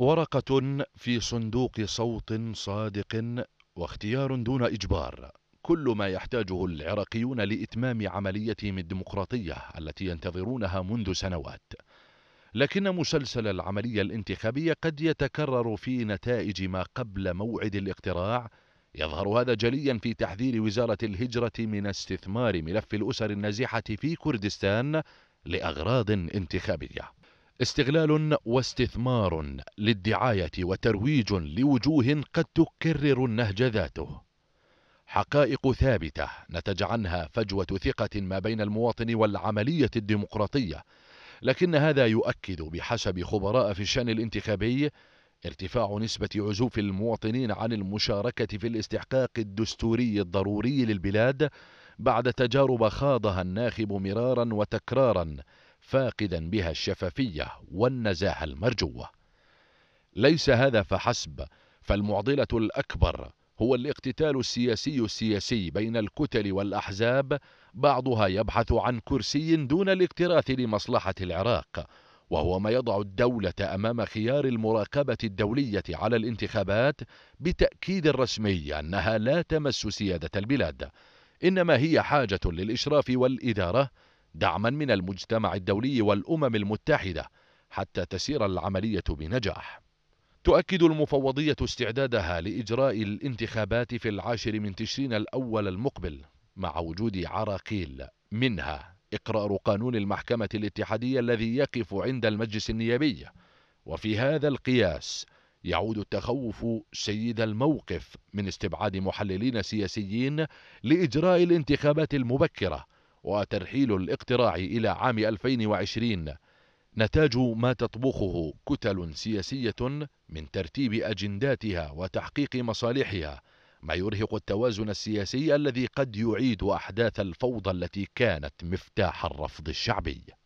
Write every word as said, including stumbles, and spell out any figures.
ورقة في صندوق صوت صادق واختيار دون إجبار، كل ما يحتاجه العراقيون لإتمام عمليتهم الديمقراطية التي ينتظرونها منذ سنوات. لكن مسلسل العملية الانتخابية قد يتكرر في نتائج ما قبل موعد الاقتراع، يظهر هذا جليا في تحذير وزارة الهجرة من استثمار ملف الأسر النازحة في كردستان لأغراض انتخابية. استغلال واستثمار للدعاية وترويج لوجوه قد تكرر النهج ذاته. حقائق ثابتة نتج عنها فجوة ثقة ما بين المواطن والعملية الديمقراطية، لكن هذا يؤكد بحسب خبراء في الشأن الانتخابي ارتفاع نسبة عزوف المواطنين عن المشاركة في الاستحقاق الدستوري الضروري للبلاد بعد تجارب خاضها الناخب مرارا وتكرارا، فاقدا بها الشفافية والنزاهة المرجوة. ليس هذا فحسب، فالمعضلة الأكبر هو الاقتتال السياسي السياسي بين الكتل والأحزاب، بعضها يبحث عن كرسي دون الاكتراث لمصلحة العراق، وهو ما يضع الدولة أمام خيار المراقبة الدولية على الانتخابات بتأكيد الرسمي أنها لا تمس سيادة البلاد، إنما هي حاجة للإشراف والإدارة دعما من المجتمع الدولي والأمم المتحدة حتى تسير العملية بنجاح. تؤكد المفوضية استعدادها لإجراء الانتخابات في العاشر من تشرين الأول المقبل، مع وجود عراقيل منها إقرار قانون المحكمة الاتحادية الذي يقف عند المجلس النيابي. وفي هذا القياس يعود التخوف سيد الموقف من استبعاد محللين سياسيين لإجراء الانتخابات المبكرة وترحيل الاقتراع إلى عام ألفين وعشرين، نتاج ما تطبخه كتل سياسية من ترتيب أجنداتها وتحقيق مصالحها، ما يرهق التوازن السياسي الذي قد يعيد أحداث الفوضى التي كانت مفتاح الرفض الشعبي.